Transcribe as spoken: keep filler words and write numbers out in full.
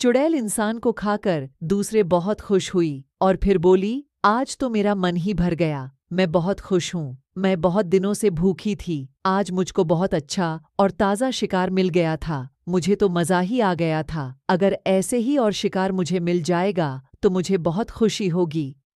चुड़ैल इंसान को खाकर दूसरे बहुत खुश हुई और फिर बोली, आज तो मेरा मन ही भर गया, मैं बहुत खुश हूँ, मैं बहुत दिनों से भूखी थी, आज मुझको बहुत अच्छा और ताज़ा शिकार मिल गया था, मुझे तो मज़ा ही आ गया था। अगर ऐसे ही और शिकार मुझे मिल जाएगा तो मुझे बहुत खुशी होगी।